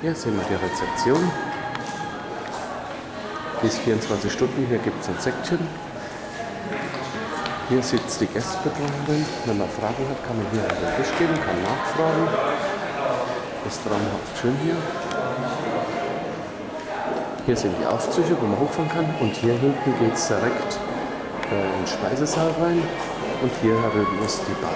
Hier sehen wir die Rezeption. Die ist 24 Stunden, hier gibt es ein Säckchen. Hier sitzt die Gästebetreuerin. Wenn man Fragen hat, kann man hier an den Tisch gehen, kann nachfragen. Das ist traumhaft schön hier. Hier sind die Aufzüge, wo man hochfahren kann. Und hier hinten geht es direkt in den Speisesaal rein. Und hier haben wir die Bar.